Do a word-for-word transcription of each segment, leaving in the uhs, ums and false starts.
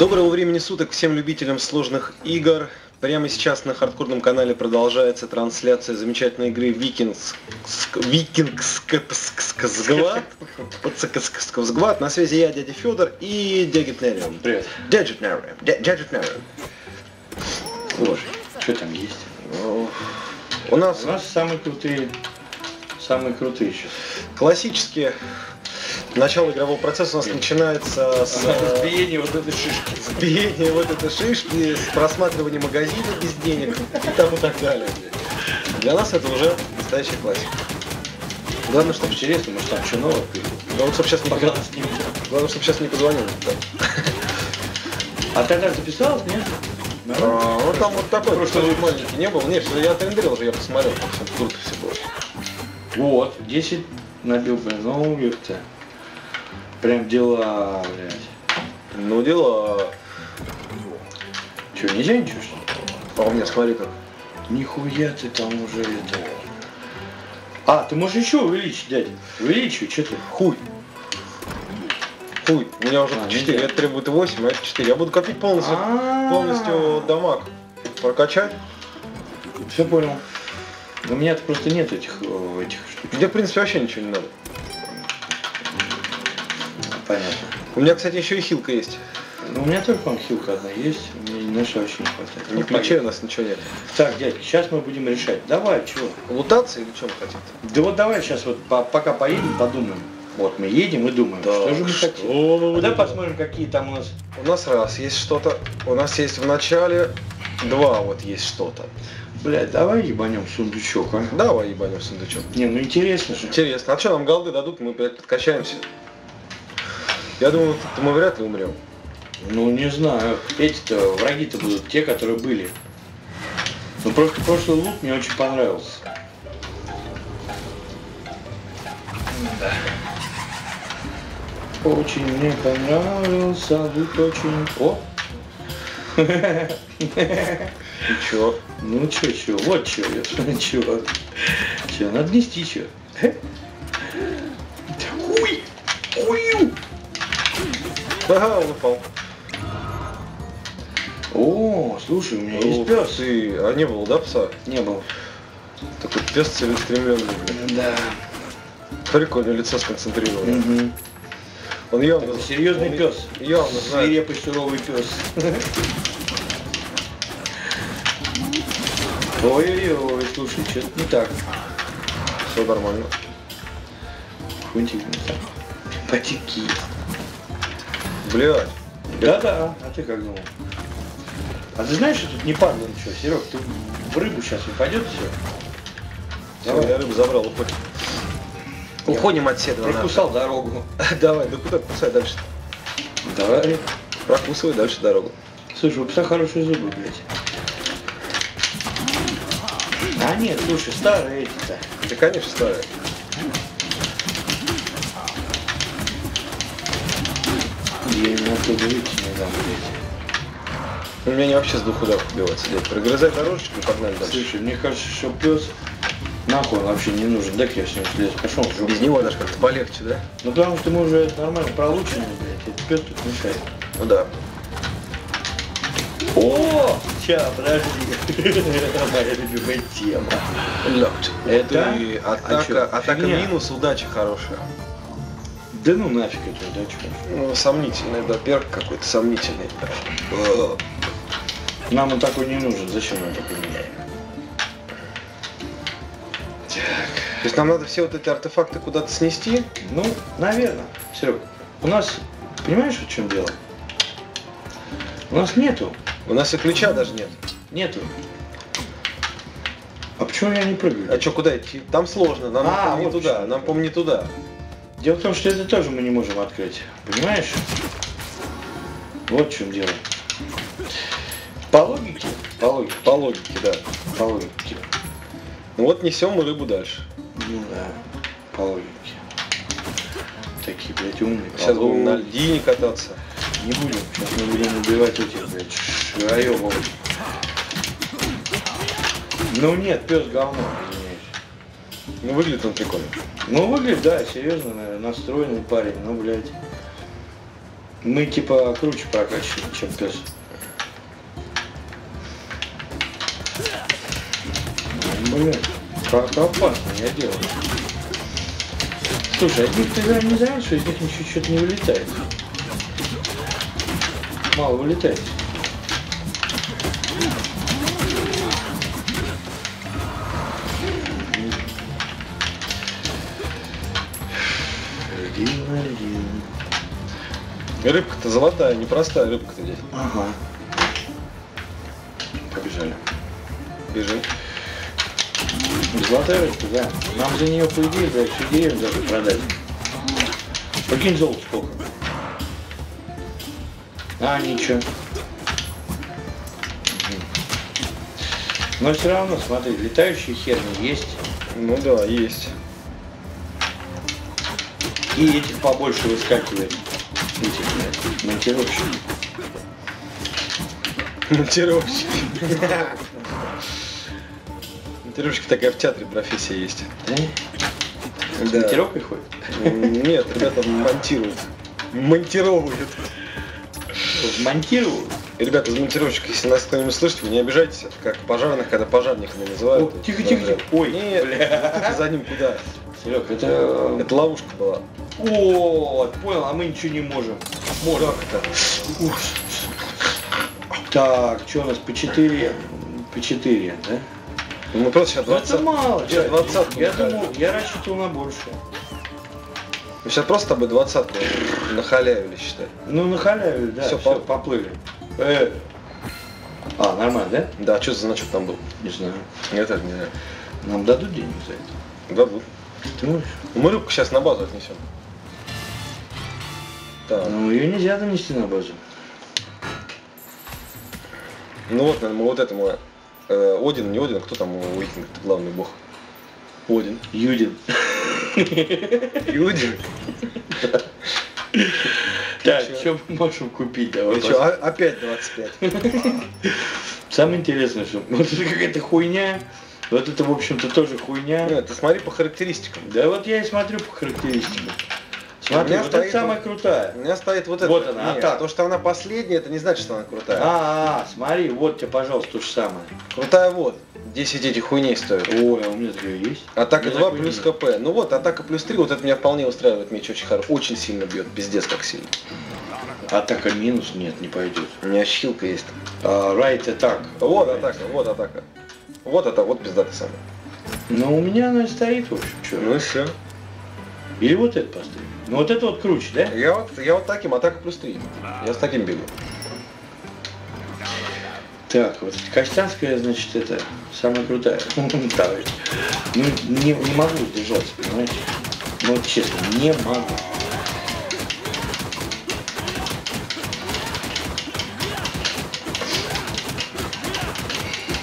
Доброго времени суток всем любителям сложных игр. Прямо сейчас на хардкорном канале продолжается трансляция замечательной игры Viking Squad. На связи я, дядя Федор, и Дегитнериум. Привет. Дегитнериум. Дегитнериум. Вот. Что там есть? У нас... У нас самые крутые... Самые крутые сейчас. Классические... Начало игрового процесса у нас начинается с сбиения вот этой шишки. Сбиения вот этой шишки, с просматривания магазина без денег и там и так далее. Для нас это уже настоящая классика. Главное, чтобы интересно, может там что новое. Главное, чтобы сейчас не позвонили. Главное, чтобы сейчас не позвонили. А ты так записалась, нет? Вот там вот такой, просто маленький не был. Нет, я отрендерил уже, я посмотрел, там все круто все было. Вот, десять набил бы новых-то. Прям дела, блядь. Ну дела. Че, нельзя ничего, что ли? А у меня, смотри как. Нихуя ты там уже это. А, ты можешь еще увеличить, дядя. Увеличивай, что ты? Хуй. Хуй. У меня уже а, четыре, это требует восемь, а это четыре. Я буду копить полностью, а-а-а. полностью дамаг. Прокачать. Все понял. У меня-то просто нет этих, этих штук. Где, в принципе, вообще ничего не надо. Понятно. У меня, кстати, еще и хилка есть. Ну, у меня только вам хилка одна есть, мне иначе вообще не хватает. Не ключей у нас ничего нет. Так, дядь, сейчас мы будем решать. Давай, чего? Лутаться или что мы хотим? Да вот давай сейчас вот по пока поедем, подумаем. Вот мы едем и думаем, так, что же мы хотим. Что... А давай посмотрим, какие там у нас. У нас раз есть что-то, у нас есть в начале два вот есть что-то. Блять, давай ебанем сундучок, а? Давай ебанем сундучок. Не, ну интересно же. Интересно. А что нам голды дадут, мы, блядь, подкачаемся. Я думаю, мы вряд ли умрем. Ну, не знаю. Эти-то, враги-то будут те, которые были. Ну, просто прошлый лут мне очень понравился. Да. Очень мне понравился лут, очень... О! И чё? Ну, чё, чё? Вот чё, я чё? Чё, надо нести чё? Ой! Ой! Ага, он упал. О, слушай, у меня есть пес. Ты... А не было, да, пса? Не было. Такой пес целеустремленный. Да. Прикольно, лицо сконцентрировано. Угу. Он явно... Это серьезный он... пес. Явно знает. Свирепый суровый пес. Ой-ой-ой, слушай, что-то не так. Все нормально. Хунтик не так. Потеки. Блядь. Да-да, а ты как думал? А ты знаешь, что тут не падало ничего, Серег, ты в рыбу сейчас упадет все. Давай, я рыбу забрал, уходим. Уходим от седла. Прокусал дорогу. Давай, да куда кусай дальше? Давай. Прокусывай дальше дорогу. Слушай, у пса хорошие зубы, блядь. А нет, слушай, старые эти-то. Да, конечно, старые. Я ему оттуда выйти не дам, блядь. У меня не вообще с двух ударов убивать, блядь. Прогрызай дорожечку и погнали дальше. Слушай, мне кажется, что пес нахуй он вообще не нужен. Дай-ка я с ним слез. Пошел в жопу. Без него даже как-то полегче, да? Ну потому что мы уже нормально пролучены, блядь. Этот пес тут мешает. Ну да. О! Сейчас, подожди. Это моя любимая тема. Лёгче. Это атака, атака минус, удача хорошая. Да ну нафиг это, да, чё? Ну, сомнительный, да, перк какой-то сомнительный. Нам он такой не нужен, зачем он такой не нужен? То есть нам надо все вот эти артефакты куда-то снести? Ну, наверное. Серег, у нас, понимаешь, в чем дело? У нас нету. У нас и ключа даже нет. Нету. А почему я не прыгаю? А чё, куда идти? Там сложно, нам, а, помни, вот туда, почему? Нам помни туда. Дело в том, что это тоже мы не можем открыть. Понимаешь? Вот в чем дело. По логике? По логике, по логике, да. По логике. Ну вот несем мы рыбу дальше. Ну да, по логике. Такие, блядь, умные. Сейчас будем на льдине кататься. Не будем. Сейчас мы будем убивать этих, блядь, шаёбов. Ну нет, пес говно. Ну выглядит он прикольно. Ну выглядит, да, серьезно, наверное, настроенный парень, ну блядь. Мы типа круче прокачаны, чем Кэш. Блин, как-то опасно, я делаю. Слушай, от них ты играешь не знаешь, что из них ничего что-то не вылетает. Мало вылетает. Рыбка-то золотая, непростая рыбка-то здесь. Ага. Побежали. Бежи. Золотая рыбка, да. Нам за нее по идее, да, всю деревню даже продать. Покинь золото сколько. А, ничего. Но все равно, смотри, летающие херни есть. Ну да, есть. И этих побольше выскакивает. Эти, блядь, монтировщики. Монтировщики. Монтировщики такая в театре профессия есть. С монтировкой ходят? Нет, ребята монтируют. Монтировывают. Монтируют? Ребята из монтировщиков, если нас кто-нибудь слышит, вы не обижайтесь, это как пожарных, когда пожарных не называют. Тихо-тихо-тихо. Ой, бля. За ним куда? Серег, это... Это ловушка была. О, понял, а мы ничего не можем. Можем. Так, что у нас по четыре? По четыре, да? Мы просто сейчас двадцать. Это мало, сейчас двадцать. Я думал, я рассчитывал на большее. Мы сейчас просто с тобой двадцатку нахалявили, считай. Ну, нахалявили, да. Все, поплыли. Э. А, нормально, да? Да, что за значок там был? Не знаю. Я так не знаю. Нам дадут денег за это? Дадут. Ну, мы рыбку сейчас на базу отнесем. Так. Ну ее нельзя донести на базу. Ну вот, наверное, мы вот этому э, Один, не Один, кто там у Викинга-то главный бог? Один. Юдин. Юдин. Так, что мы можем купить? Опять двадцать пять. Самое интересное, что вот это какая-то хуйня. Вот это, в общем-то, тоже хуйня. Нет, ты смотри по характеристикам. Да вот я и смотрю по характеристикам. Смотри, вот это самая крутая. У меня стоит вот эта. Вот она. Нет, а то, что она последняя, это не значит, что она крутая. А, -а, -а смотри, вот тебе, пожалуйста, то же самое. Крутая вот. десять этих хуйней стоит. Ой, а у меня такая есть. Атака два плюс КП. Ну вот, атака плюс три, вот это меня вполне устраивает. Меч очень хорошо. Очень сильно бьет, пиздец как сильно. Атака минус? Нет, не пойдет. У меня щилка есть. Uh, right attack. Вот right. атака, вот атака. Вот это вот пиздата самая. Но у меня она стоит, в общем, что. Ну и все. Или вот это поставим. Ну вот это вот круче, да? Я вот, я вот таким, атака плюс три. Я с таким бегу. Так, вот Костянская, значит, это самая крутая. Ну, не, не могу сдержаться, понимаете? Ну вот честно, не могу.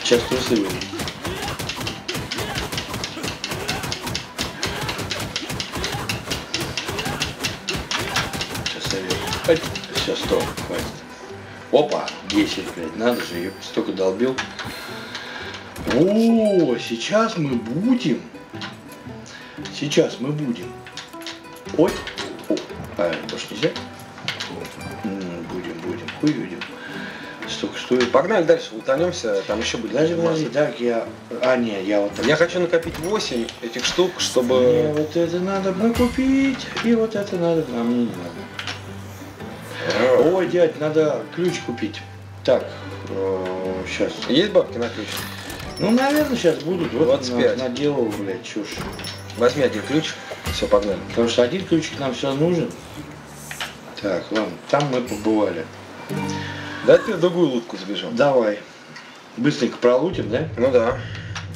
Сейчас трусы выйдут. Сейчас я верю. Все, сто, хватит. Опа, десять, блядь, надо же, я столько долбил. О, сейчас мы будем. Сейчас мы будем. Ой, о, а, больше нельзя? Будем, будем, хуй видим. Столько стоит. Погнали дальше, утонемся, там еще будет. Даже подожди, так я... А, нет, я вот так. Я хочу накопить восемь этих штук, чтобы... Мне вот это надо накупить, и вот это надо... А мне не надо. Ой, дядь, надо ключ купить. Так, сейчас. Есть бабки на ключ? Ну, наверное, сейчас будут. Вот двадцать пять. Наделал, блядь, чушь. Возьми один ключ, все, погнали. Потому что один ключик нам все нужен. Так, ладно, там мы побывали. Да ты другую лодку сбежал. Давай. Быстренько пролутим, да? Ну да.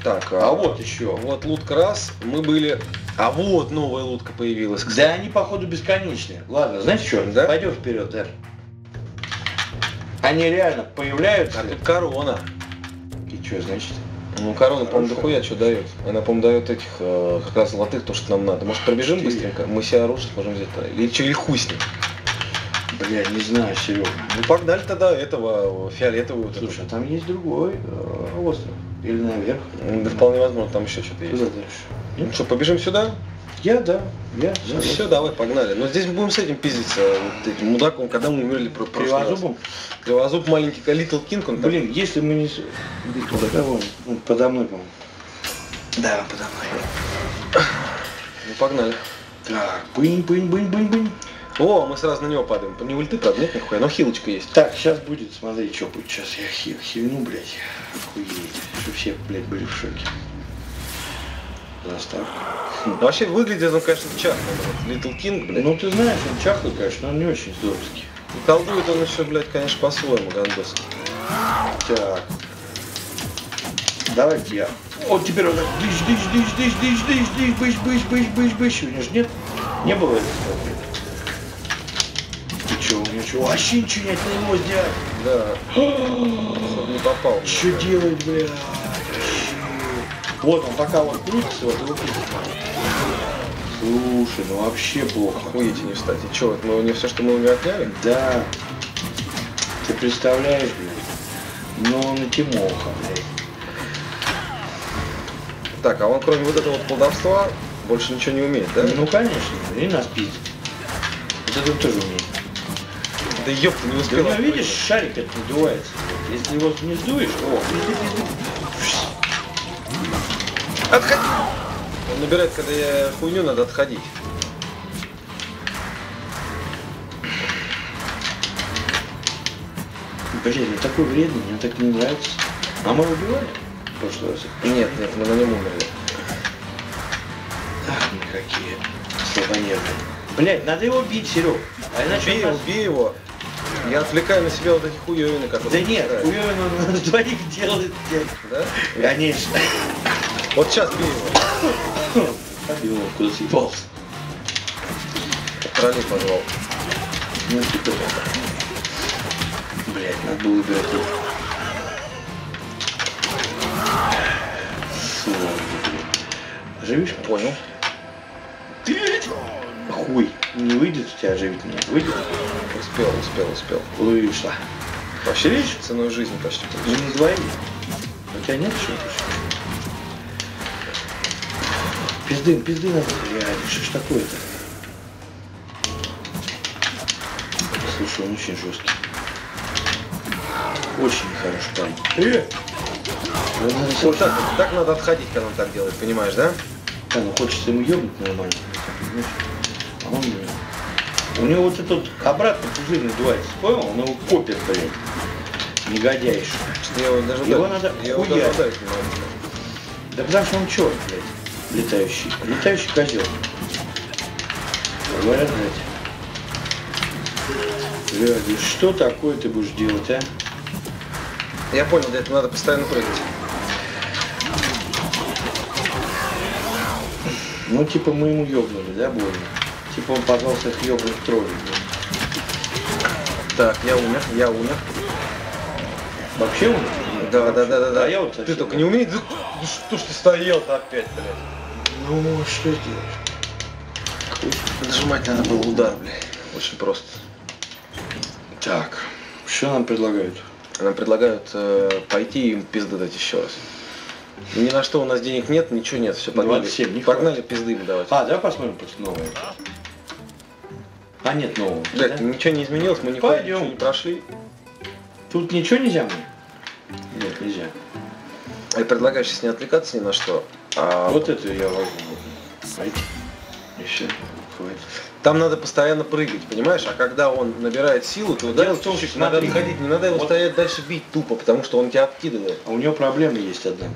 Так, а, а вот еще. Вот лутка раз, мы были... А вот новая лутка появилась, кстати. Да они, походу, бесконечные. Ладно, знаешь что? Да? Пойдем вперед, да. Они реально появляются. А тут корона. И что, значит? Ну, корона, по-моему, дохуя что дает. Она, по-моему, дает этих, э, как раз золотых, то, что нам надо. Может, пробежим ты быстренько? Я. Мы себе оружие сможем взять. Или что, или хуй с ним? Бля, не знаю, Серега. Ну погнали тогда этого фиолетового. Слушай, а там есть другой остров. Или наверх. Да вполне возможно, там еще что-то есть. Куда дальше? Ну что, побежим сюда? Я, да. Я, ну я, все, вот. Давай, погнали. Но здесь мы будем с этим пиздиться, вот этим мудаком, когда мы умерли про прошлый раз. Кривозуб маленький, Little King, он Блин, там... если мы не... Он подо мной, по-моему. Да, подо мной. Ну, погнали. Так, бынь-бынь-бынь-бынь-бынь. О, мы сразу на него падаем. Не ульты, правда, нет нихуя, но хилочка есть. Так, сейчас будет, смотри, что будет. Сейчас я хил, хилину, блядь. Охуеть. Что все, блядь, были в шоке. Заставка. Ну, вообще выглядит он, конечно, чахлый. Little King, блядь. Ну, ты знаешь, он чахлый, конечно, но он не очень здоровский. И колдует он еще, блядь, конечно, по-своему, гандос. Так. Давайте я. Вот теперь он так дыш, дыш, дыш, дыш, дыш, дыш, дыш, быш, быш, быш, быш, быш. У него же нет? Не было этого. Ты чё, у него чего? Вообще ничего нет, не мог сделать. Да. Не попал. Что делать, блядь? Вот он такая вот крутится, вот его крутится. Слушай, ну вообще плохо. Охуеть, не встать. И чё, мы у него все, что мы у него отняли? Да. Ты представляешь, блядь? Ну он и Тимоха, блядь. Так, а он кроме вот этого колдовства больше ничего не умеет, да? Ну конечно, и нас пиздит. Вот это он тоже умеет. Да ёпта, не успел. Да, ну, видишь, шарик этот надувается. Если его не сдуешь, о, отходи! Он набирает, когда я хуйню, надо отходить. Блин, он такой вредный, мне так не нравится. А мы убивали в прошлый раз? Нет, нет, мы на нем умерли. Ах, мы какие слабонервные. Блять, надо его бить, Серег. А иначе бей, он нас... бей его. Я отвлекаю на себя вот эти хуёвины, которые... Да нет, хуёвины он нас двоих делает. Да? Конечно. Вот сейчас бей его. Побил его, куда съебался. Тролли позвал. Ну, типа. Блять, надо было убирать его. Сука, блядь. Живишь? Понял. Ты хуй. Не выйдет у тебя оживить меня. Выйдет? Успел, успел, успел. Вышла. Вообще видишь? Ценой жизни почти. Мы не двоим. У тебя нет что-то? Пизды, пизды надо, реально, что ж такое-то? Слушай, он очень жесткий. Очень хороший парень. Э! Вот так, так надо отходить, когда он так делает, понимаешь, да? Да, ну хочется ему ебнуть нормально. А он, у него вот этот обратно пузырь надувается, понял? Он его копит, блядь. Негодяй. Что его даже его дать, надо его даже дать, да потому что он черт, блядь. Летающий. Летающий козел. Говорят, блядь. Блядь, что такое ты будешь делать, а? Я понял, для этого надо постоянно прыгать. Ну, типа, мы ему ёбнули, да, больно? Типа, он позвался их ёбнуть троллей. Так, я умер, я умер. Вообще умер? Да, да, да, да, да. А я вот ты только не умеешь? Ну что ж ты стоял-то опять, блядь? Ну, что делать? Нажимать надо было удар, блядь. Очень просто. Так, что нам предлагают? Нам предлагают э, пойти и пизды дать еще раз. Ни на что у нас денег нет, ничего нет, все, погнали. двадцать семь, не погнали пизды им давать. А, давай посмотрим новое. А, нет нового. Блядь, да? Ничего не изменилось, мы не пойдем, ничего не прошли. Тут ничего нельзя мне? Нет, нельзя. Я предлагаю сейчас не отвлекаться ни на что. А вот это я возьму. Еще. Там надо постоянно прыгать, понимаешь? А когда он набирает силу, то дело в том, что надо отходить, не надо его вот стоять дальше бить тупо, потому что он тебя откидывает. А у него проблема есть одна.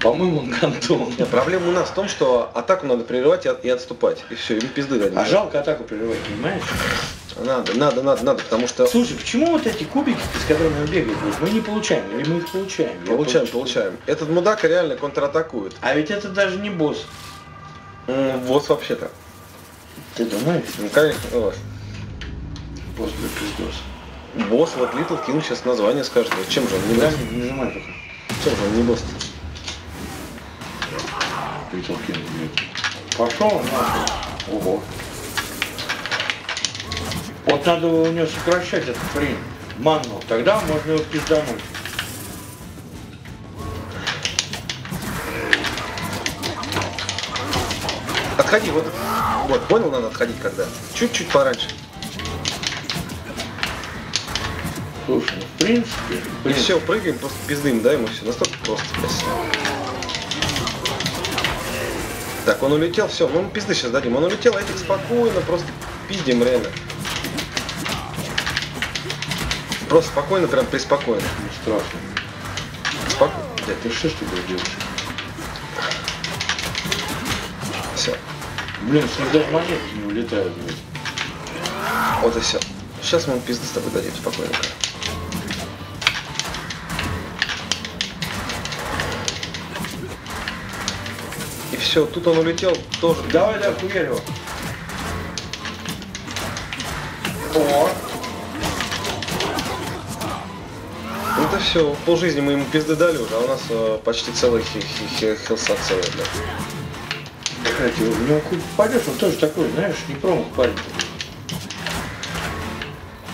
По-моему, он гандон. Нет, проблема у нас в том, что атаку надо прерывать и отступать. И все, ему пизды дадим. А жалко атаку прерывать, понимаешь? Надо, надо, надо, надо, потому что... Слушай, почему вот эти кубики, с которыми он бегает, мы не получаем, или мы их получаем? Получаем, получаем. Этот мудак реально контратакует. А ведь это даже не босс. Ну, босс вообще-то. Ты думаешь? Ну, конечно, босс. Босс, блядь, пиздос. Босс, вот Little King сейчас название скажет. Чем же он не босс? Не нажимай пока. Чем же он не босс? Little King, блядь. Пошел, нахуй. Ого. Вот надо у него сокращать этот хрень, манну, тогда можно его пиздануть. Отходи, вот. Вот, понял, надо отходить когда? Чуть-чуть пораньше. Слушай, в принципе... И все, прыгаем, просто пиздым, да, ему все. Настолько просто. Так, он улетел, все, ну пизды сейчас дадим. Он улетел, а этих спокойно, просто пиздим, реально. Просто спокойно, прям приспокойно. Не страшно. Спокойно. Блядь, ты решишь, что ты делаешь? Все. Блин, с них даже монетки не улетают, блядь. Вот и все. Сейчас мы ему пизды с тобой дадим спокойно. И все, тут он улетел тоже. Давай, да, хуярь его. О! Это все, полжизни мы ему пизды дали уже, а у нас э, почти целый хилса целый, да. Кстати, у него пойдешь, он тоже такой, знаешь, не промах парень.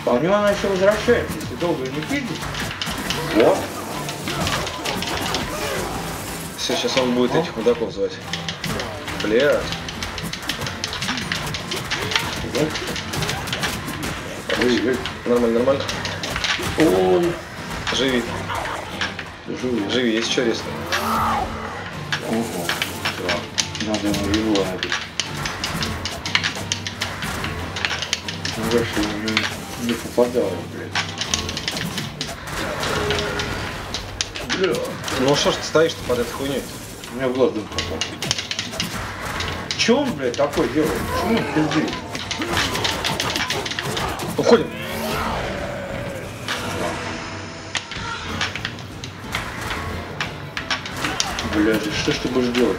А у него она еще возвращается, если долго не пиздит. Вот. Все, сейчас он будет а? этих мудаков звать. Бля. Живи. Нормально, нормально. Он. Живи. Живи. Живи, есть что резко. Ого. Да. Надо ему его набить. Не попадал, блядь. Бля. Ну что ж ты стоишь-то под этой хуйней? У меня в глаз дым попал. Че он, блядь, такой делает? Почему он пизды? Уходим. Блядь, что ж ты будешь делать?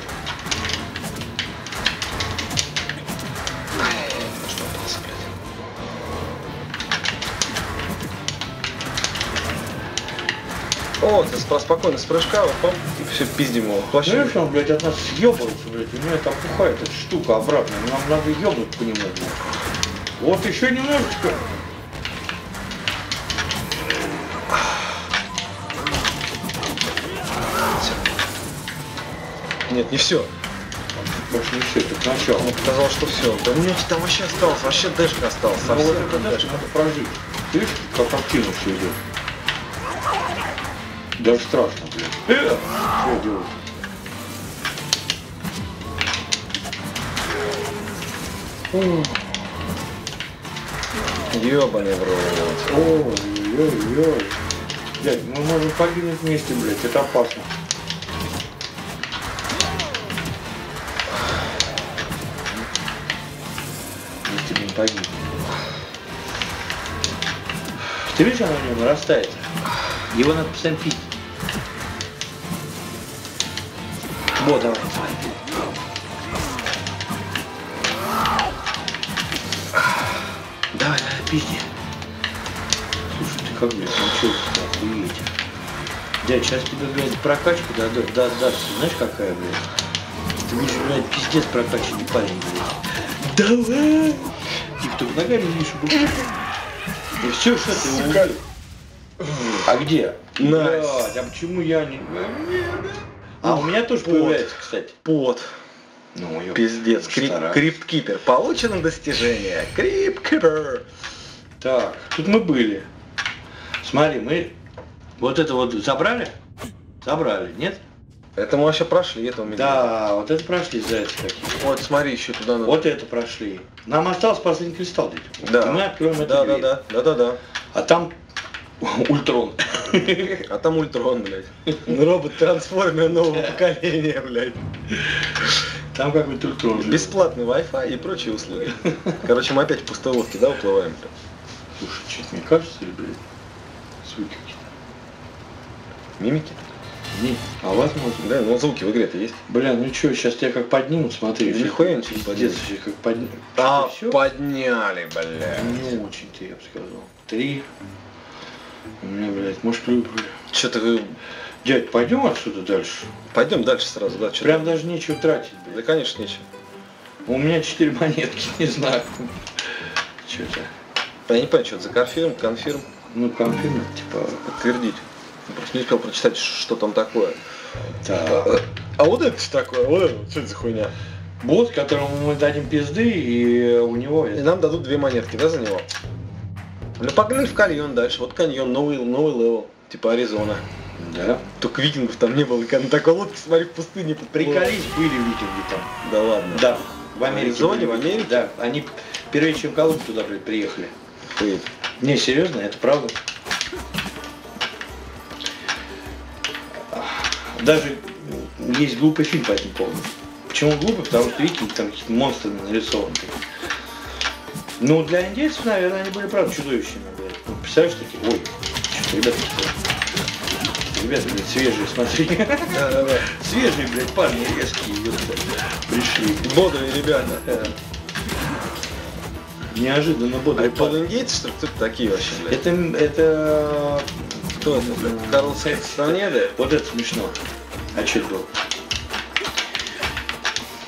О, ты спокойно с прыжка, упал, и все, пиздим его. Вообще... Знаешь, он, блядь, от нас съебывается, блядь, у меня там пухает эта штука обратно, нам надо ебнуть по нему, блядь. Вот еще немножечко. Все. Нет, не все. Больше не все, это начало. Он показал, что все. Да у меня там вообще осталось, вообще дэшка осталась. Ну, совсем вот это дэшка, надо прожить. Ты видишь, как активно все идет. Даже страшно, блядь. Э! Что делать? Ёбаный в рот. Ой-ой-ой. Блядь, мы можем погибнуть вместе, блядь. Это опасно. Если бы не погибли. Ты видишь, она у него нарастает? Его надо постоянно пить. Вот, давай, давай. Давай, давай, пизди. Слушай, ты как, блядь, научился-то, охуеть. Дядь, сейчас тебе, блядь, прокачку дадут, знаешь, какая, блядь? Ты будешь, блядь, пиздец прокачанный парень, блядь. Давай! Типа, только ногами не шубу. И все, что ты угадал? А где? Найс. Блядь, а почему я не... А у меня тоже появляется, кстати. Пот. Ну, пиздец. Крипткипер. Получено достижение. Крипткипер. Так, тут мы были. Смотри, мы вот это вот забрали? Забрали, нет? Это мы вообще прошли, это у меня. Да, вот это прошли, зайцы какие. Вот, смотри, еще туда надо. Вот это прошли. Нам остался последний кристалл, дядь. Да. Мы откроем это. Да, да, да, да, да, да. А там... Ультрон. А там Ультрон, блядь. Робот-трансформер нового поколения, блядь. Там какой-то Ультрон. Бесплатный Wi-Fi и прочие услуги. Короче, мы опять в пустой лодке, да, уплываем? Слушай, что-то мне кажется, блядь, звуки какие-то. Мимики? Не, а возможно. Да, ну звуки в игре-то есть. Бля, ну чё, сейчас тебя как поднимут, смотри. Нихуя ничего не поднимут. Как подня... А, подняли, блядь. Не очень-то, я бы сказал. Три... У меня, блядь, может, вы... Что-то вы... Дядь, пойдем отсюда дальше? Пойдем дальше сразу, да. Прям даже нечего тратить, блядь. Да, конечно, нечего. У меня четыре монетки, не знаю. Что-то... Я не понял, что-то за конфирм, конфирм. Ну, конфирм, типа... Подтвердить. Я просто не успел прочитать, что там такое. Так. А вот это что такое? Вот это, что это за хуйня? босс, которому мы дадим пизды, и у него... И нам дадут две монетки, да, за него? Ну погнали в каньон дальше. Вот каньон, новый, новый левел, типа Аризона. Да. Только викингов там не было. Когда на такой лодке, смотри, в пустыне приколись, были викинги там. Да ладно. Да. В Аризоне, в Америке? Да. Они первее, чем Колумб туда приехали. Хуй. Не, серьезно, это правда. Даже есть глупый фильм по этому поводу. Почему глупый? Потому что викинги там какие-то монстры нарисованы. Ну, для индейцев, наверное, они были, правда, чудовищными. Ну, представляешь, такие, ой, что-то, ребята, что-то. Ребята, блядь, свежие, смотри. Да-да-да. Свежие, блядь, парни резкие, ёпта, пришли. Бодрые ребята. Неожиданно бодрые. А под индейцы, что кто-то такие вообще, блядь? Это, это... Кто это, блядь? Карл Сайтс-Торнеда? Вот это смешно. А что это было?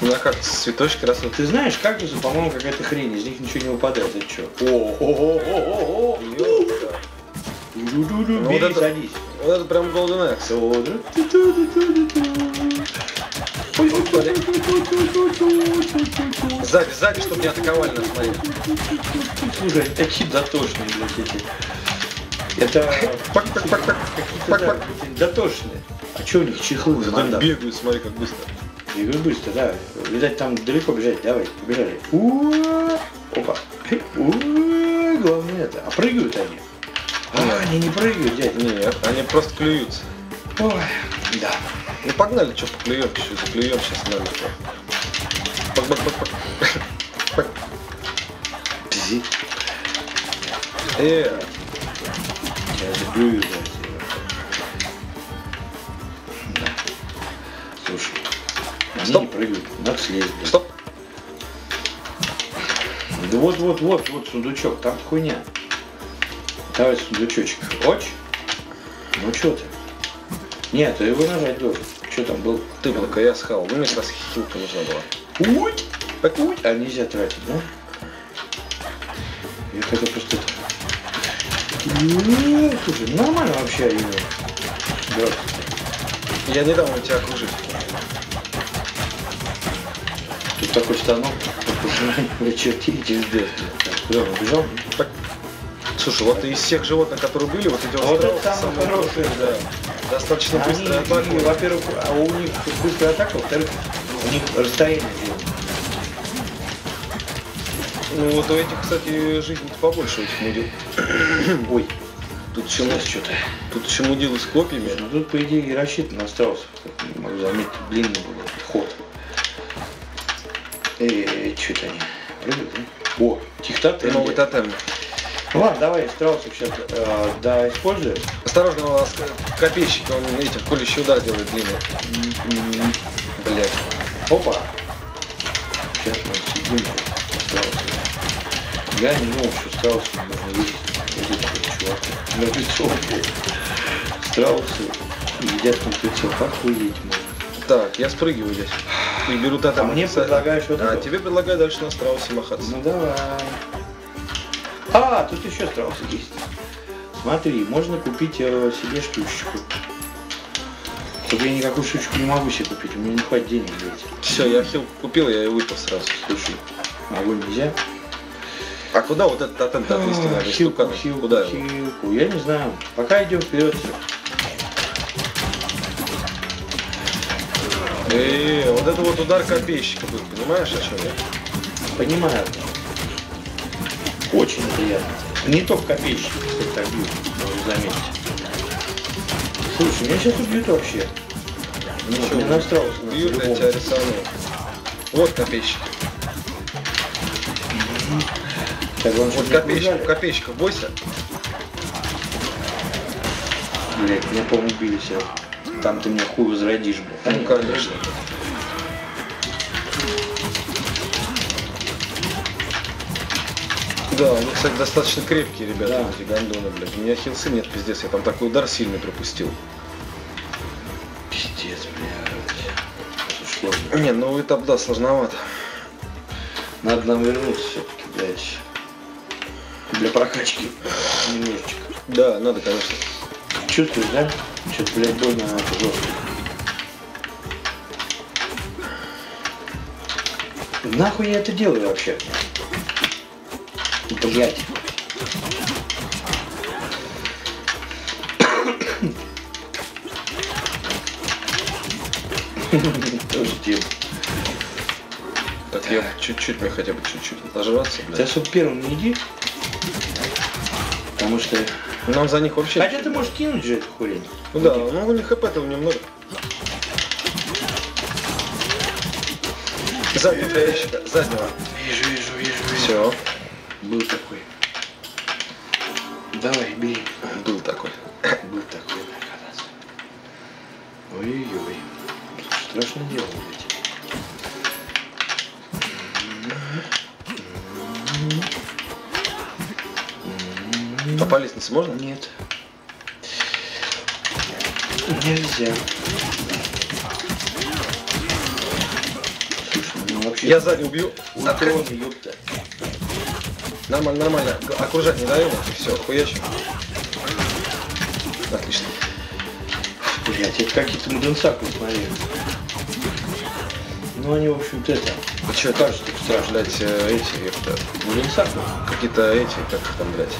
Да как цветочки растут. Ты знаешь, как же, по-моему, какая-то хрень, из них ничего не выпадает. Ты чё? О-о-о-о-о-о-о! Бери, садись. Вот это прям Golden Axe. Сзади, сзади, чтобы не атаковали нас, смотри. Слушай, они такие дотошные, блядь, эти. Это... Пак-пак-пак-пак. Дотошные. А чё у них чехлы? Там бегают, смотри, как быстро. Я говорю, быстро, да. Видать, там далеко бежать, давай, побежали. У-у-у-у. Опа. У-у-у-у. Главное это. А прыгают они? А, они не прыгают, дядь. Нет, они просто клюются. Ой, да. Ну погнали, что поклюем, что заклюем сейчас надо. Пак-пак-пак-пак. Пзи. Э. Сейчас заклюю, да. Слушай. Стоп. Не прыгают, надо слезть. Стоп. Да вот, вот, вот, вот сундучок, там хуйня. Давай сундучочек. Оч? Ну чё ты? Нет, ты его нажать должен. Чё там был? Ты был, только я схал. Ну мне как раз хилка нужна была. Уть! Так уть! А нельзя тратить, да? Я хотел просто это... Нет, слушай, нормально вообще именно. Да. Я не дам у тебя окружить. Тут такой станок, блядь, черти и пиздец. Куда он убежал? Так. Слушай, вот из всех животных, которые были, вот идем. Вот это самое хорошее, да. Достаточно быстро атакуют. Во-первых, у них быстрая атака, во-вторых, у них расстояние. Ну вот у этих, кстати, жизни-то побольше, у этих мудил. Ой. Тут еще у нас что-то. Тут еще мудилы с копьями. Ну тут, по идее, и рассчитан остался. Могу заметить, длинный был ход. Эй, что это они? Прыгают, да? О, тихо-то ты. Новый тотем. Ладно, давай, страусов сейчас э, да, используем. Осторожно, у вас копейщик, он, видите, колющий удар делает длинный. Mm-hmm. Блять. Опа. Сейчас мы сидим. Страусов. Я не думал, что страусов можно видеть. Чувак. Мертвецов. Страусы едят мертвецов. Охуеть можно. Так, я спрыгиваю здесь. И беру тата. А мне предлагаешь вот это. А тебе предлагаю дальше на страусе махаться. Ну давай. А, тут еще страусы есть. Смотри, можно купить э, себе штучку. Только я никакую штучку не могу себе купить, у меня не хватит денег, блядь. Все, я хилку купил, я ее выпал сразу. Слушай, могу нельзя. А куда вот этот тотем так выставил? Хилку, хилку, куда хилку. Я не знаю. Пока идем вперед. Эээ, вот это вот удар копейщика был, понимаешь, о чем я? Понимаю. Очень приятно. Не только копейщик, кстати, так бьют, можно заметить. Слушай, меня сейчас убьют вообще. Ничего, не настроился. Бьют, я тебя рисану. Вот копейщик. Угу. Вот копейщик, копейщика, бойся. Блять, меня, по-моему, убили все. Там ты мне хуй возродишь, блядь. Ну конечно. Да, они, кстати, достаточно крепкие ребята, да. Эти гандоны, блядь. У меня хилсы нет, пиздец, я там такой удар сильный пропустил. Пиздец, блядь. Слушай, не, ну этап, да, сложновато. Надо нам вернуться все-таки, блядь. Для прокачки. Немножечко. Да, надо, конечно. Чувствуешь, да? Что-то, блядь, больно это жестко. Нахуй я это делаю вообще? Блять. Так я чуть-чуть, мне хотя бы чуть-чуть нажраться, блядь. Сейчас вот первым не иди. Потому что... Нам за них вообще... Хотя ты можешь кинуть же эту хуйню. Ну да, ну у них хп-то немного. Заднего я еще, заднего. Вижу, вижу, вижу, вижу. Все. Был такой. Давай, бери. Был такой. Был такой, оказывается. Ой-ой-ой. Страшно дело, блядь. А по лестнице можно? Нет. Нельзя. Я сзади убью. Ультрон, ёпта. Нормально, нормально. Окружать не даем. Все, хуящим. Отлично. Блять, это какие-то муденсаки, смотри. Ну они, в общем-то, это... А что, кажется, страшно, блядь, эти, ёпта. Муденсаки? Какие-то эти, как там, блядь.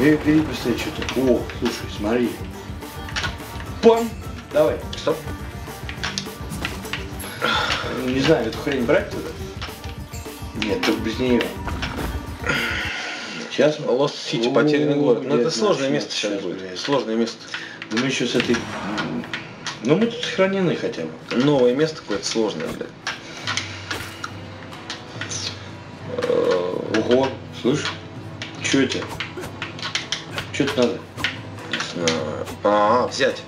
Эй, бери быстрее что-то. О, слушай, смотри. Пам! Давай. Стоп. Не знаю, эту хрень брать туда? Нет, только без нее. Сейчас Лост Сити, потерянный город. Ну это сложное место сейчас будет. Сложное место. Да мы еще с этой... Ну мы тут сохранены хотя бы. Новое место какое-то сложное, блядь. Ого, слышь? Че это? Че это надо? А, взять.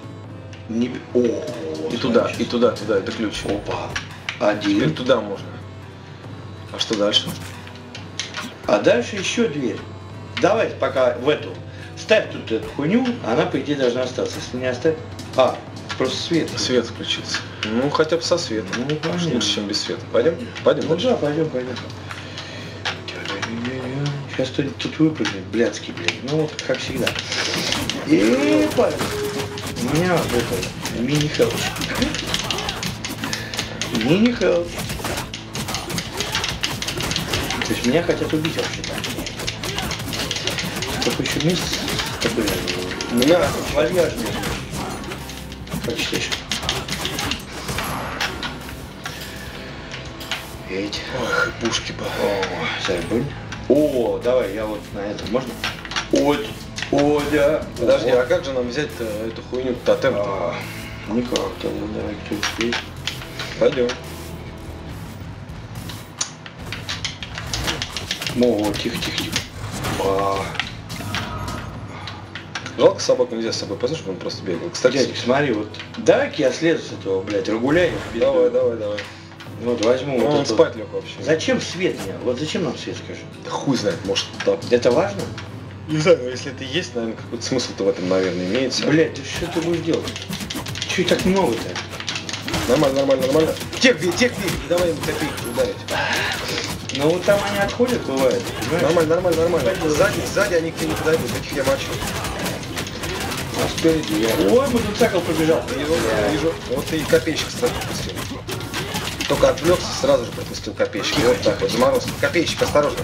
Не... О, и туда, и туда, туда, это ключ. Опа. Один. Теперь туда можно. А что дальше? А дальше еще дверь. Давай пока в эту. Ставь тут эту хуйню, она по идее должна остаться. Если не оставь... А, просто свет. Свет включится. Ну, хотя бы со светом. Ну, конечно. Лучше, чем без света. Пойдем? Пойдем. Ну да, пойдем, пойдем. Сейчас кто-нибудь тут выпрыгнет, блядский, блядь. Ну, как всегда. И парень. У меня вот это мини-хаус. Мини-хаус. То есть меня хотят убить вообще-то. Только еще месяц такой. Меня вальяжный. Почти еще. Ведь. Ох, и пушки бы. О, забыл. О, давай, я вот на этом можно? Ой. О, да. Подожди, а как же нам взять-то эту хуйню тотем-то? Никак, ну давай кто-нибудь есть. Пойдем. О, тихо-тихо-тихо. Жалко собаку нельзя с собой послушать, он просто бегал. Кстати, дядик, смотри, вот давай-ка я слезу с этого, блядь, регуляй. Давай, давай, давай. Вот возьму. Он спать лег вообще. Зачем свет мне? Вот зачем нам свет, скажи? Хуй знает, может, там. Это важно? Не знаю, но если это есть, наверное, какой-то смысл-то в этом, наверное, имеется. Блять, ты что ты будешь делать? Че так много-то? Нормально, нормально, нормально. Тех бей, тех бей, давай им копейки ударить. Ну вот там они отходят, бывает. Понимаешь? Нормально, нормально, нормально. Сзади, сзади они к тебе не подойдут, таких я мачу. А спереди я... Ой, мотоцикл пробежал. Вижу, да. Вижу. Вот и копейщик сразу пропустил. Только отвлекся, сразу же пропустил копейщик. Вот так вот, заморозка. Копейщик, осторожно.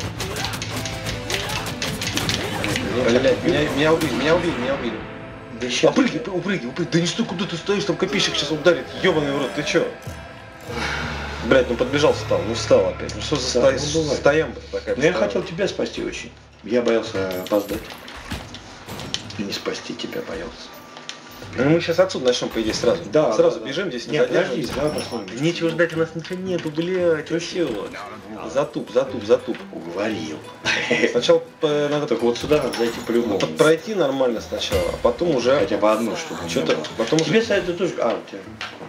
Блядь, меня, меня убили, меня убили, меня убили. Да еще. Упрыгни, упрыгни, упрыгни. Да не стой, куда ты стоишь, там копейщик сейчас ударит. Ёбаный в рот, ты чё? Блядь, ну подбежал, встал, ну встал опять. Ну что за да, ста... ну, стоянка такая? Ну я хотел тебя спасти очень. Я боялся опоздать. Не спасти тебя боялся. Ну мы сейчас отсюда начнем, по идее, сразу. Да, сразу да, бежим, да. Здесь не задержимся. Да, нечего ждать, у нас ничего нету, блядь. Вообще вот. Затуп, затуп, затуп. Уговорил. Сначала надо... Так вот сюда надо зайти по-любому. Пройти нормально сначала, а потом уже... Хотя бы одну штуку. Что-то... Потом уже... Тебе советую тоже... А, у тебя.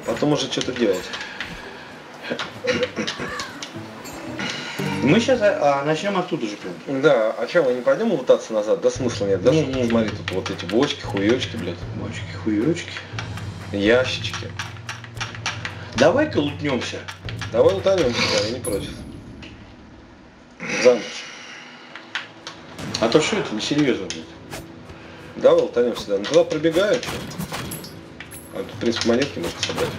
Потом уже что-то делать. Мы сейчас а, начнем оттуда же прям. Да, а чем мы не пойдем лутаться назад? Да смысла нет, да? Не, не, смотри, не. Тут вот эти бочки, хуёчки, блядь. Бочки, хуёчки. Ящички. Давай-ка лутнемся. Давай лутанемся, да, я не против. За ночь. А то что это несерьезно, блядь? Давай лутанемся, да. Ну туда пробегают. А тут, в принципе, монетки можно собрать.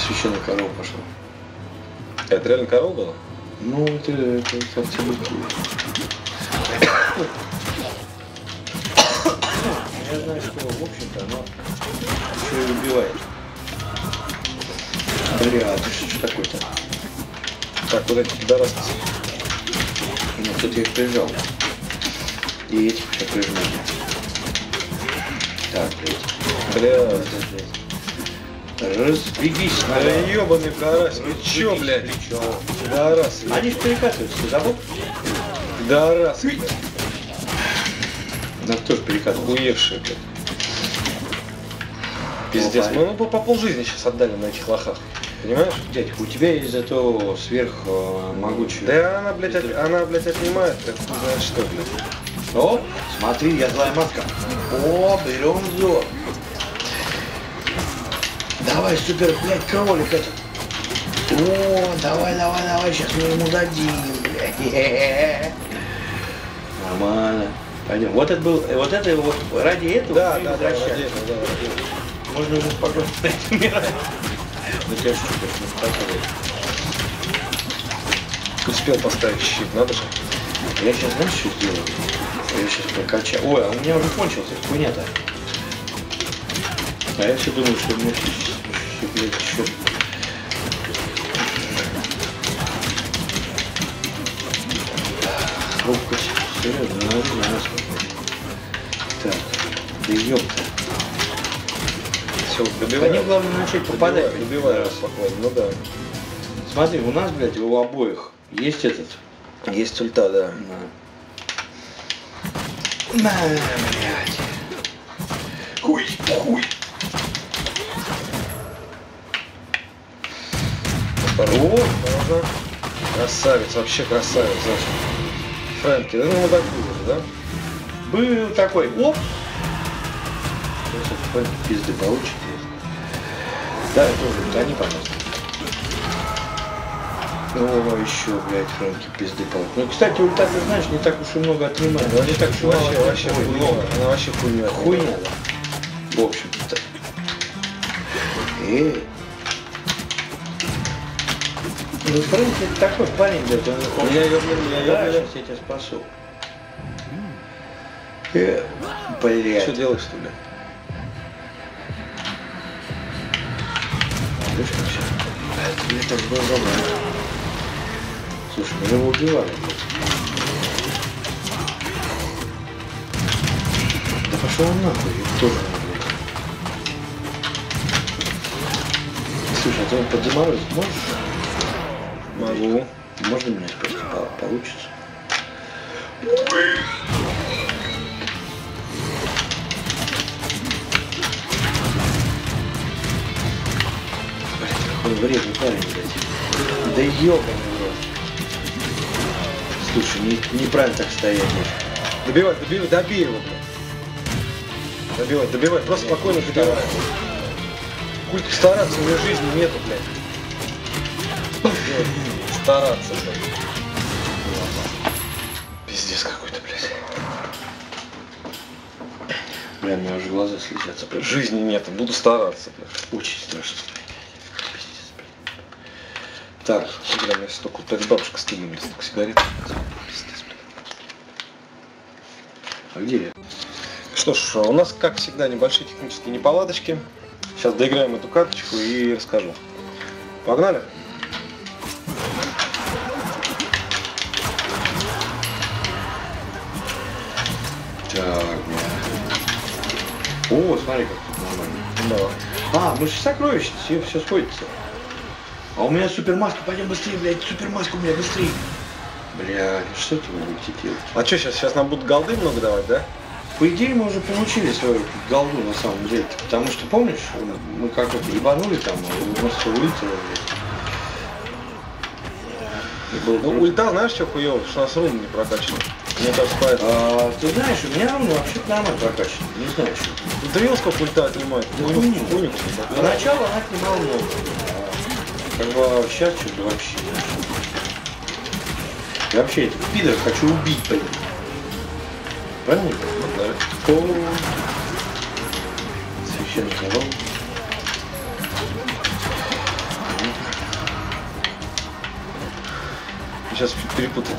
Священная корова пошла. Это реально корова была? Ну, это, это совсем я знаю, что, в общем-то, оно еще и убивает. Бля, ты что, что такое-то? Так, вот эти пидорасы. Ну, тут я их прижал. И этих еще прижимаю. Так, блядь. Бля, разбегись, наверное. Ёбаный пидорас, вы чё, блядь? Пидорасы. Они же перекатываются, ты забыл? Пидорасы, блядь. Надо тоже перекатываться. Уевшие, блядь. Пиздец. Мы ну, по, по полжизни сейчас отдали на этих лохах. Понимаешь? Дядь, у тебя есть зато сверх э, могучую. Да она, блядь, от, она, блядь, отнимает, так знаешь что, блядь. О, смотри, я злая маска. О, берем взор. Давай, супер, блядь, кролик этот. О, давай, давай, давай, сейчас мы ему дадим, блядь. Нормально. Пойдем. Вот это был, вот это вот, ради этого да, да, да, ради этого, да, ради этого. Можно уже спокойно умирать. Ну тебя что, конечно, спокойно. Успел поставить щит, надо же. Я сейчас, знаешь, что сделаю? Я сейчас прокачаю. Ой, а у меня уже кончился, хуйня-то. А я все думаю, что у меня щит, блядь, еще. Хрупкость. Серьезно, надо смотреть. Так, да ёпта. Добиваю. Они главное начать попадать. Добиваю, добиваю спокойно, ну да. Смотри, у нас, блядь, у обоих есть этот. Есть ульта, да. На, на блядь. Хуй, хуй. Второй, красавец, вообще красавец, значит. Фрэнки, да ну вот так было, да? Был такой, оп. Пизды получит. Да, тоже, они пожалуйста. О, еще, блядь, Фрэнки пизды получит. Ну, кстати, ульта, ты знаешь, не так уж и много отнимает. Не так уж и вообще, мало, вообще хуйня. Много. Она вообще хуйня. Хуйня. В общем-то. Эй. Ну, Фрэнки такой парень, блядь. Он... Я ее, я ее, да, я сейчас я тебя спасу. Э, блядь. Что делаешь, что ли? Слушай, мне так было забрать. Слушай, мы его убивали. Да пошел он нахуй, я тоже не. Слушай, а ты его подзаморозить можешь? Могу. Можно мне просто по получится? Вредный парень, блядь. Да ёбаный рот. Слушай, не, неправильно так стоять. Добивай, добивай, добей его, блядь. Добивай, добивай, просто нет, спокойно добивай. Культ стараться у меня жизни нету, блядь. Стараться, блядь. Пиздец какой-то, блядь. Бля, у меня уже глаза слезятся, блядь. Жизни нету, буду стараться, блядь. Очень страшно. Так, бля, у меня столько, вот эта бабушка стоит, блядь, столько сигарет. Пиздец, блядь. А где я? Что ж, у нас, как всегда, небольшие технические неполадочки. Сейчас доиграем эту карточку и расскажу. Погнали? Так, бля. О, смотри, как тут нормально. Да. А, мы же сокровищницы, все, все сходится. А у меня супермаска, пойдем быстрее, блядь, супермаска у меня быстрее. Блядь, что ты будете делать? А что сейчас, сейчас нам будут голды много давать, да? По идее мы уже получили свою голду на самом деле, потому что помнишь, мы как-то ебанули там, у нас все улетело, блядь. Ну, ульта, знаешь, что хуёво, что у нас руны не прокачаны. Мне кажется, поэтому. А, ты знаешь, у меня руны вообще-то нормально прокачаны, не знаю что. Ты видел, сколько ульта отнимает? Поначалу она отнимала много. Как бы сейчас что-то вообще. Я вообще этот пидор хочу убить, блин. Правильно? Да. Священный коров. сейчас перепутал,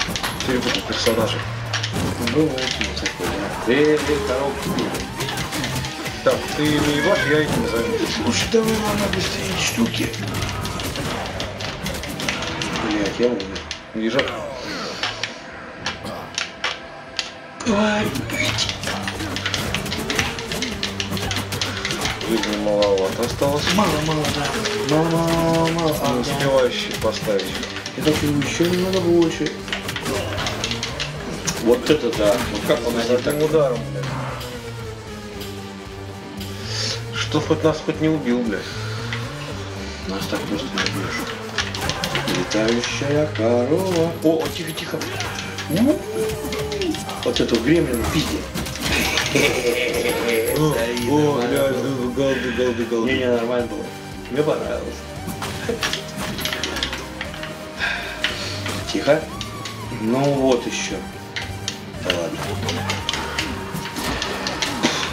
перепутал персонажа. Было такое. Ты коробку. Так, ты не ебашь, я их не заметил. Слушай, давай надо быстрее штуки. Блять, я умер. Лежат. Ай, блять. Жизни маловато осталось. Мало, мало, да. Мало, мало, мало. А, не успевающий поставить. Я так ему еще немного больше. Вот это да. Вот как он за таким ударом, блядь. Что хоть нас хоть не убил, блядь. Нас так просто не убьешь. Летающая корова. О, тихо, тихо. Вот эту гремлину пиздец. О, о, блядь, голды, голды, голды. Не, не, нормально было. Мне понравилось. Тихо. Ну вот еще. Да ладно.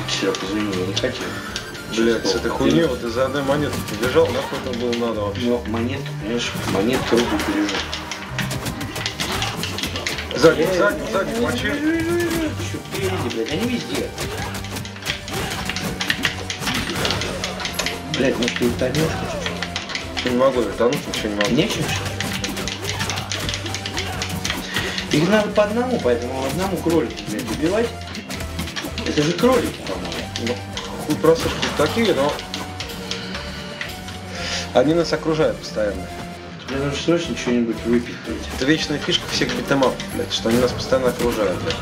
Все, позвони, я не хотел. Блядь, с этой хуйни вот из-за одной монетки побежал, нахуй там было надо вообще. Ну, монетку, понимаешь, монетку руку пережил. Задник, задник, задник, мочи. Еще впереди, блядь, они везде. Блять, может ты и тонешь? Ничего не могу, тонуть ничего не могу. Нечем, что ли? Их надо по одному, поэтому одному кролики, блядь, убивать. Это же кролики, по-моему. Ну, хуй просушки такие, но... Они нас окружают постоянно. Тебе нужно срочно что-нибудь выпить, блядь. Это вечная фишка всех битэмап, блядь, что они нас постоянно окружают, блядь.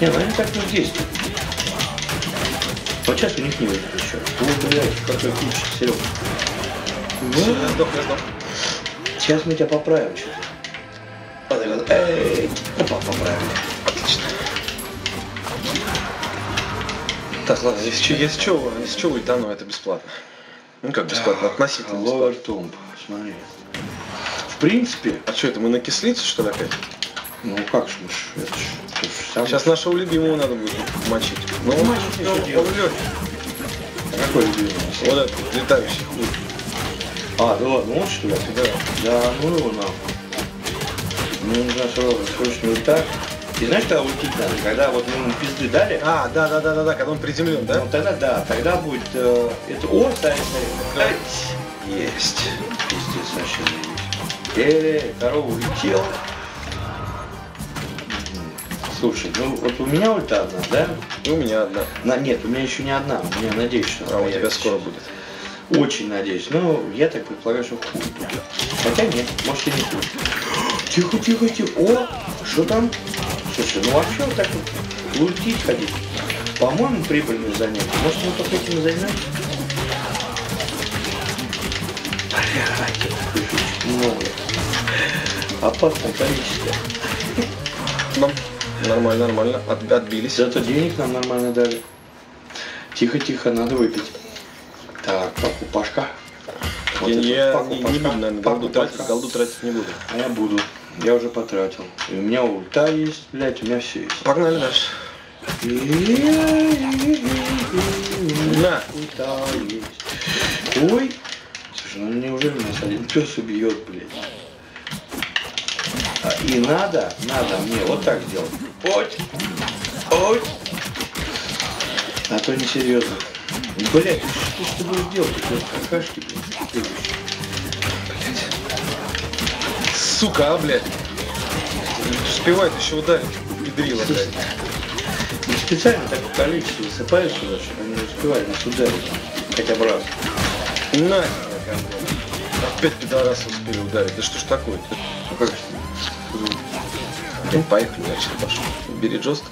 Не, ну они так не действуют. Вот сейчас у них не выйдет еще. О, блядь, какой ключ, Серега. Сейчас, сдох, я сдох. Сейчас мы тебя поправим что-то. Эй, опа, поправим. Отлично. Так, ладно, если что, если что, ультану, это бесплатно. Ну как бесплатно, относительно бесплатно. Lower Tomb, смотри. В принципе... А что, это мы на кислицу, что ли, опять? Ну как ж мы ж, это ж... Там... Сейчас нашего любимого надо будет мочить. Ну, он, он, он легкий. Какой любимый? Вот этот, летающий. А, да ладно, он что ли? Да, да ну его нам. Ну, наш ровно срочно вот так. И знаешь, когда улетит надо? Когда вот мы ему пизды дали. А, да, да, да, да, да, когда он приземлен, да? Ну, тогда да, тогда будет э, это... О, ставим, ставим. Да. Есть. Пиздец, вообще не есть. Эле, корова улетела. Слушай, ну вот у меня ульта одна, да? И у меня одна. На, нет, у меня еще не одна. У меня надеюсь, что она. А у тебя скоро будет. Очень надеюсь. Но я так предполагаю, что хуй будет. Хотя нет, может и не хуй. Тихо, тихо, тихо. О, что там? Слушай, ну вообще вот так вот лутить ходить. По-моему, прибыльное занятие. Может мы только этим займем? Много. Опасное количество. Нормально, нормально. От, отбились. Зато денег нам нормально дали. Тихо-тихо, надо выпить. Так, покупашка. Вот я вот не, не буду, наверное, голду тратить, голду тратить не буду. А я буду. Я уже потратил. И у меня ульта есть, блядь, у меня все есть. Погнали дальше. На. Ульта есть. Ой. Слушай, ну неужели нас один пес убьет, блядь? И надо, надо мне вот так делать. Ой, ой. А то несерьезно. Блять, что ты будешь делать? Какашки, блядь. Сука, а, блядь. Успевает еще ударить. Педрила, блядь. Не специально такое количество высыпаешь сюда, чтобы они не успевали нас ударить. Хотя бы раз. На! Опять пидорасы успели ударить. Да что ж такое-то? Ну как же? Поехали дальше, ебаша. Бери джост.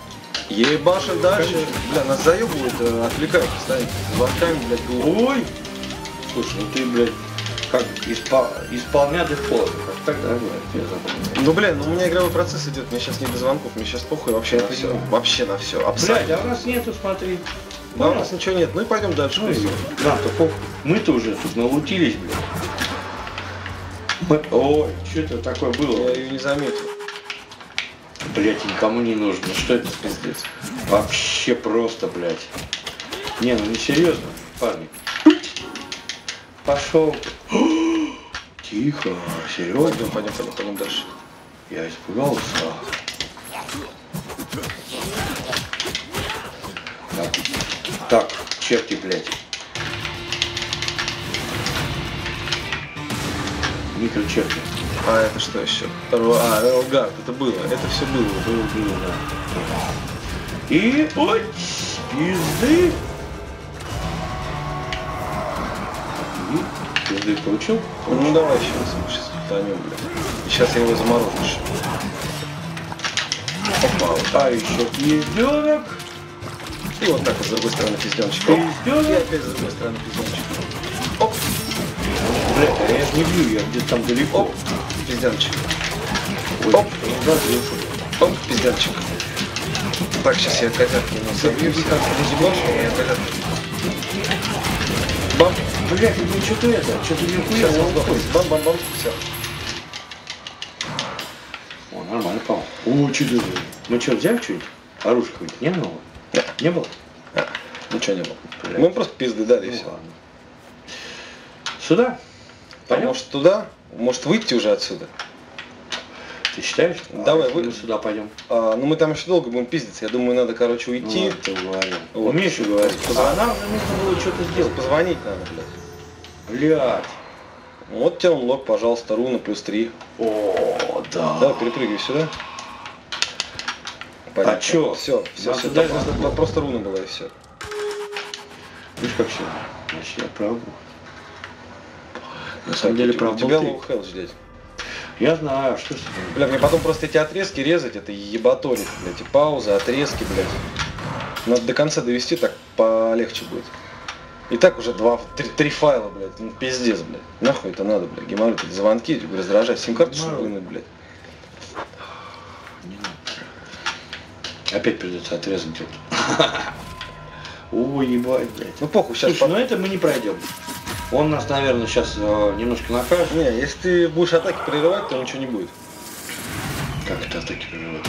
Ебаша дальше. Бля, нас заебывают, отвлекают, постоянно. С бортами, блядь, голову. Ой! Слушай, ну ты, блядь, как испол... исполняй дефолт. Как так, да, блядь? Ну, блядь, ну у меня игровой процесс идет, мне сейчас не до звонков, мне сейчас похуй вообще на все. Вообще на все. Блядь, а у нас нету, смотри. Да у нас ничего нет, ну и пойдем дальше. Да-то похуй. Мы-то уже тут налутились, блядь. Ой, что это такое было? Я ее не заметил. Блять, никому не нужно. Что это, пиздец? Вообще просто, блять. Не, ну не серьезно, парни. Пошел. Тихо, серьезно, пойдем, пойдем, пойдем дальше. Я испугался. Так, так черти, блядь. Микрочерти. А это что еще? Второе. А, Элгард, это было. Это все было, было, было, да. И ой, пизды. Пизды получил? Ну давай сейчас, мы сейчас тонем, блядь. Сейчас я его заморожусь. Попал. А еще пизденок. И вот так вот с другой стороны пизденочек. Пизденок. И опять с другой стороны пизденочек. Оп. Блядь, а я же не бью, я где-то там далеко. Оп, пиздянчик. Оп, оп, пиздянчик. Так, сейчас я козятки не забью. Бам, блядь, ну что ты это? Что ты не хуя? Бам, бам, бам, все. О, нормально, пал. О, чудо. Мы что, взяли что-нибудь? Оружие какое-нибудь не было? Не было? Ничего не было. Мы просто пизды дали и все. Сюда? А может туда? Может выйти уже отсюда? Ты считаешь? Давай, а, вы... мы сюда пойдем. А, ну мы там еще долго будем пиздиться. Я думаю, надо, короче, уйти. Ну, вот, вот. Умеешь говорить? Позв... А нам же нужно было что-то сделать. Позвонить надо, блядь. Блядь. Вот тебе лок, пожалуйста, руна плюс три. О, да. Да, перепрыгивай сюда. Понятно. А что? Все, все, все. Сюда сюда просто руна была и все. Видишь, как все? Значит, я прав. На самом деле, правда, тебя лоу-хелл здесь. Я знаю, что ж. Бля, мне потом просто эти отрезки резать, это ебаторит, блядь, эти паузы, отрезки, блядь. Надо до конца довести, так полегче будет. И так уже два, три, три файла, блядь, ну пиздец, блядь. Нахуй это надо, блядь, геморрой, это звонки, раздражать, сим-карту, чтобы вынуть, блядь. Не надо. Опять придется отрезать где-то. Ой, ебать, блядь. Ну похуй, сейчас... Слушай, но это мы не пройдем. Он нас, наверное, сейчас э, немножко накажет. Не, если ты будешь атаки прерывать, то ничего не будет. Как это атаки прерывать?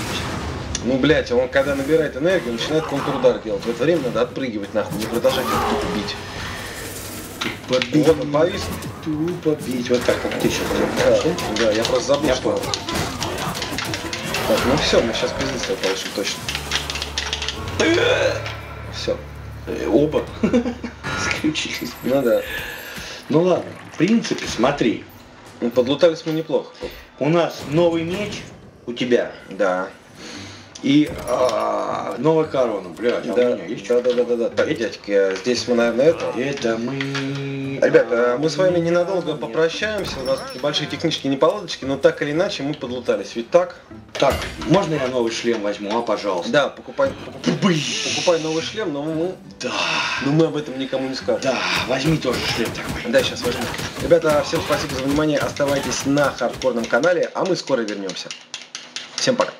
Ну, блядь, он когда набирает энергию, начинает контрудар делать. В это время надо отпрыгивать, нахуй, не продолжать его тупо бить. Вот, повис. Тупо бить. Вот так, как ты сейчас. Да, да, я просто забыл, я что... Понял. Так, ну все, мы сейчас пиздец получим, точно. Все. Оба. Скрючились. Ну да. Ну ладно, в принципе, смотри. Ну, подлутались мы неплохо. У нас новый меч у тебя. Да. И а, новая корона, блядь. Да, а у меня есть да, да, да, да, да. Так, дядька, здесь мы, наверное, это. Это мы. Ребята, мы с вами ненадолго Нет. попрощаемся. У нас такие большие технические неполадочки, но так или иначе мы подлутались. Ведь так. Так, можно я новый шлем возьму, а, пожалуйста. Да, покупай. Покупай, покупай новый шлем, но мы. Да. Но мы об этом никому не скажем. Да, возьми тоже шлем такой. Да, сейчас возьму. Ребята, всем спасибо за внимание. Оставайтесь на хардкорном канале, а мы скоро вернемся. Всем пока.